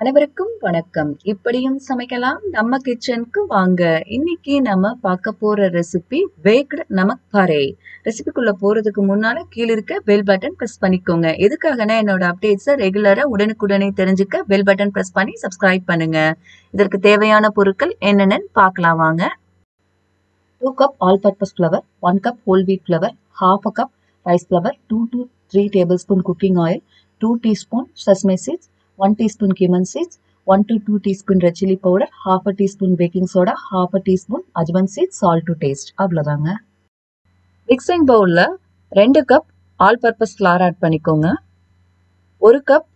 அனைவருக்கும் வணக்கம். இப்படியும் சமைக்கலாம் நம்ம கிச்சனுக்கு வாங்க. இன்னைக்கு நம்ம பார்க்க போற ரெசிபி பேக்டு நமக் பாரே. ரெசிபிக்குள்ள போறதுக்கு முன்னால கீழே இருக்க பெல் பட்டன் பிரஸ் பண்ணிக்கோங்க. எதுக்காகனா என்னோட அப்டேட்ஸை ரெகுலரா உடனுக்குடனே தெரிஞ்சுக்க பெல் பட்டன் பிரஸ் பண்ணி சப்ஸ்கிரைப் பண்ணுங்க. இதற்கு தேவையான பொருட்கள் என்னென்னு பார்க்கலாம் வாங்க. 2 cup all purpose flour, 1 cup whole wheat flour, 1/2 cup rice flour, 2 to 3 tablespoon cooking oil, 2 teaspoon sesame seeds, 1 teaspoon cumin seeds, 1 to 2 teaspoon red chili powder, 1/2 teaspoon baking soda, 1/2 teaspoon ajwan seeds, salt to taste. அவ்வளவுதாங்க. Mixing bowlல 2 cup all purpose flour add பண்ணிக்கோங்க. 1 cup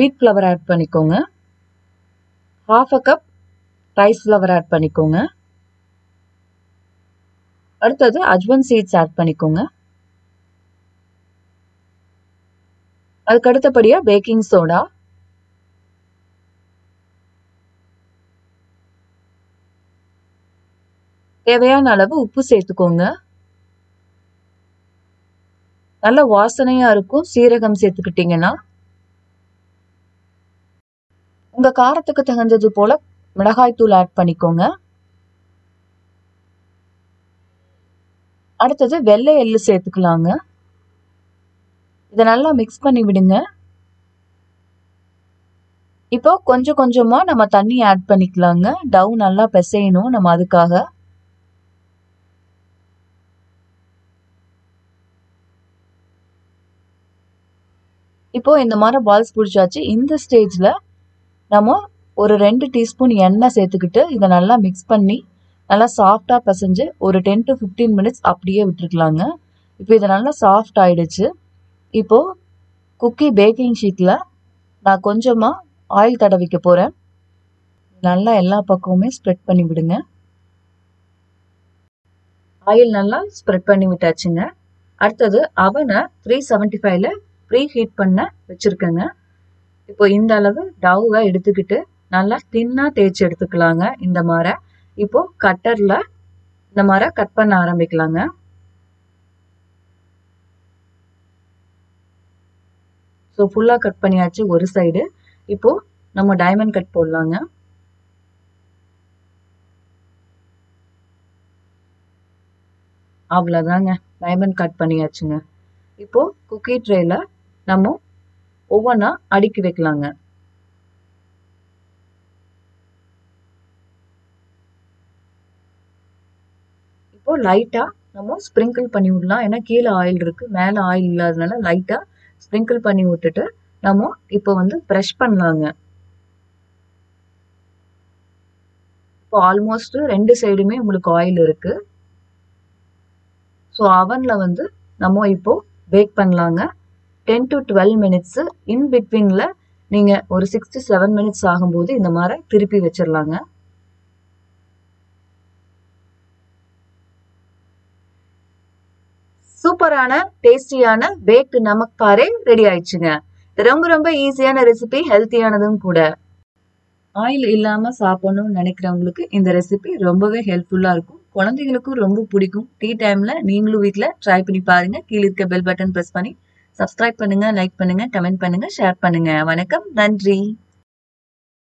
wheat flour add பண்ணிக்கோங்க. 1/2 cup rice flour add பண்ணிக்கோங்க. அடுத்து ajwan seeds add பண்ணிக்கோங்க. அதுக்கு அடுத்தபடியா baking soda, தேவையான அளவு உப்பு சேர்த்துக்கோங்க. நல்ல வாசனையா இருக்கும் சீரகம் சேர்த்துக்கிட்டீங்கன்னா. உங்க காரத்துக்கு தகுந்தது போல மிளகாய் தூள் ஆட் பண்ணிக்கோங்க. அடுத்தது வெள்ளை எள்ளு சேர்த்துக்கலாங்க. இதை நல்லா மிக்ஸ் பண்ணி விடுங்க. இப்போ கொஞ்சம் கொஞ்சமா நம்ம தண்ணி ஆட் பண்ணிக்கலாங்க. டவு நல்லா பிசையணும் நம்ம அதுக்காக. இப்போ இந்த மாதிரி பால்ஸ் பிடிச்சாச்சு. இந்த ஸ்டேஜில் நம்ம ஒரு 2 டீஸ்பூன் எண்ணெய் சேர்த்துக்கிட்டு இதை நல்லா மிக்ஸ் பண்ணி நல்லா சாஃப்டாக பிசைஞ்சு ஒரு 10 to 15 மினிட்ஸ் அப்படியே விட்டுருக்கலாங்க. இப்போ இதை நல்லா சாஃப்ட் ஆகிடுச்சு. இப்போது குக்கி பேக்கிங் ஷீட்டில் நான் கொஞ்சமாக ஆயில் தடவிக்க போகிறேன். நல்லா எல்லா பக்கமுமே ஸ்ப்ரெட் பண்ணி விடுங்க. ஆயில் நல்லா ஸ்ப்ரெட் பண்ணி விட்டாச்சுங்க. அடுத்தது அவனை 375ல் ப்ரீ ஹீட் பண்ண வச்சுருக்கேங்க. இப்போ இந்த அளவு டவ்வை எடுத்துக்கிட்டு நல்லா தின்னாக தேய்ச்சி எடுத்துக்கலாங்க. இந்த மாதிரி இப்போ கட்டரில் இந்த மாதிரி கட் பண்ண ஆரம்பிக்கலாங்க. ஸோ ஃபுல்லாக கட் பண்ணியாச்சு ஒரு சைடு. இப்போது நம்ம டைமண்ட் கட் போடலாங்க. அவ்வளோதாங்க, டைமண்ட் கட் பண்ணியாச்சுங்க. இப்போது குக்கி ட்ரேல நம்ம ஒவ்வொன்றா அடுக்கி வைக்கலாங்க. இப்போது லைட்டாக நம்ம ஸ்ப்ரிங்கிள் பண்ணி விடலாம். ஏன்னா கீழே ஆயில் இருக்குது, மேலே ஆயில் இல்லாததுனால லைட்டாக ஸ்ப்ரிங்கிள் பண்ணி விட்டுட்டு நம்ம இப்போ ப்ரெஷ் பண்ணலாங்க. இப்போ ஆல்மோஸ்ட் 2 சைடுமே உங்களுக்கு ஆயில் இருக்குது. ஸோ அவனில் நம்ம இப்போது பேக் பண்ணலாங்க. 10 to 12 மினிட்ஸு. இன் பிட்வீனில் நீங்கள் ஒரு 6 to 7 மினிட்ஸ் ஆகும்போது இந்த மாதிரி திருப்பி வச்சிடலாங்க. சூப்பரான டேஸ்டியான பேக்டு நமக் பாரே ரெடி ஆயிடுச்சுங்க. ரொம்ப ரொம்ப ஈஸியான ரெசிபி, ஹெல்த்தியானதும் கூட. ஆயில் இல்லாமல் சாப்பிடணும்னு நினைக்கிறவங்களுக்கு இந்த ரெசிபி ரொம்பவே ஹெல்ப்ஃபுல்லாக இருக்கும். குழந்தைகளுக்கும் ரொம்ப பிடிக்கும். டீ டைமில் நீங்களும் வீட்டில் ட்ரை பண்ணி பாருங்கள். கீழே இருக்க பெல் பட்டன் ப்ரெஸ் பண்ணி சப்ஸ்கிரைப் பண்ணுங்கள், லைக் பண்ணுங்கள், கமெண்ட் பண்ணுங்கள், ஷேர் பண்ணுங்கள். வணக்கம், நன்றி.